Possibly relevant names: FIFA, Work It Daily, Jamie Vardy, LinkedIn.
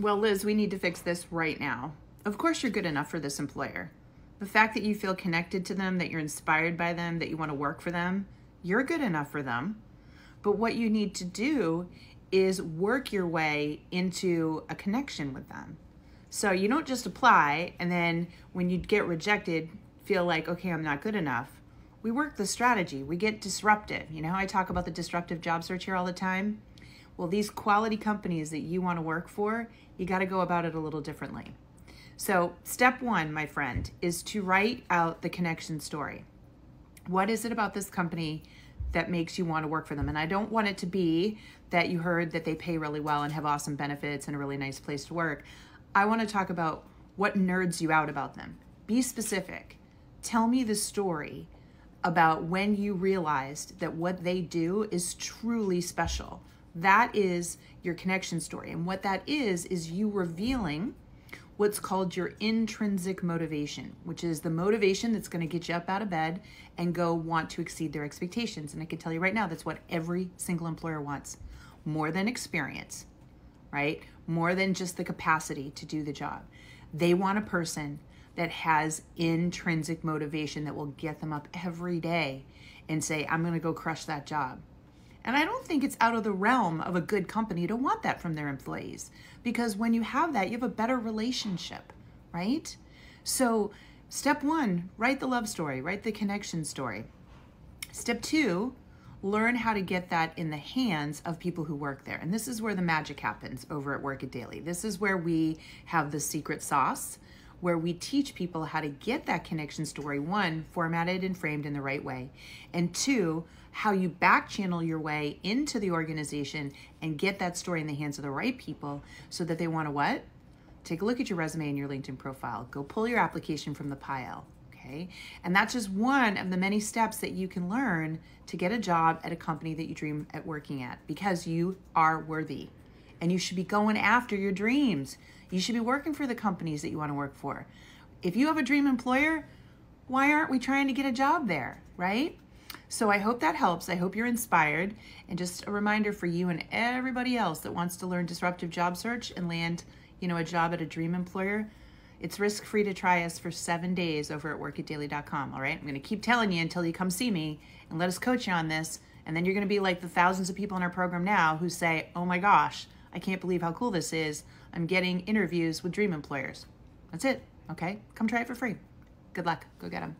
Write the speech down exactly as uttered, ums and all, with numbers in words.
well, Liz, we need to fix this right now. Of course you're good enough for this employer. The fact that you feel connected to them, that you're inspired by them, that you want to work for them, you're good enough for them. But what you need to do is work your way into a connection with them. So you don't just apply and then when you get rejected, feel like, okay, I'm not good enough. We work the strategy, we get disruptive. You know, I talk about the disruptive job search here all the time. Well, these quality companies that you want to work for, you got to go about it a little differently. So step one, my friend, is to write out the connection story. What is it about this company that makes you want to work for them? And I don't want it to be that you heard that they pay really well and have awesome benefits and a really nice place to work. I want to talk about what nerds you out about them. Be specific. Tell me the story about when you realized that what they do is truly special. That is your connection story. And what that is, is you revealing what's called your intrinsic motivation, which is the motivation that's going to get you up out of bed and go want to exceed their expectations. And I can tell you right now, that's what every single employer wants, more than experience, right? More than just the capacity to do the job. They want a person that has intrinsic motivation that will get them up every day and say, I'm going to go crush that job. And I don't think it's out of the realm of a good company to want that from their employees, because when you have that, you have a better relationship, right? So step one, write the love story, write the connection story. Step two, learn how to get that in the hands of people who work there. And this is where the magic happens over at Work It Daily. This is where we have the secret sauce, where we teach people how to get that connection story, one, formatted and framed in the right way, and two, how you back channel your way into the organization and get that story in the hands of the right people so that they want to what? Take a look at your resume and your LinkedIn profile. Go pull your application from the pile, okay? And that's just one of the many steps that you can learn to get a job at a company that you dream at working at, because you are worthy and you should be going after your dreams. You should be working for the companies that you want to work for. If you have a dream employer, why aren't we trying to get a job there, right? So I hope that helps. I hope you're inspired. And just a reminder for you and everybody else that wants to learn disruptive job search and land, you know, a job at a dream employer, it's risk-free to try us for seven days over at work it daily dot com, all right? I'm going to keep telling you until you come see me and let us coach you on this. And then you're going to be like the thousands of people in our program now who say, oh my gosh, I can't believe how cool this is. I'm getting interviews with dream employers. That's it, okay? Come try it for free. Good luck. Go get them.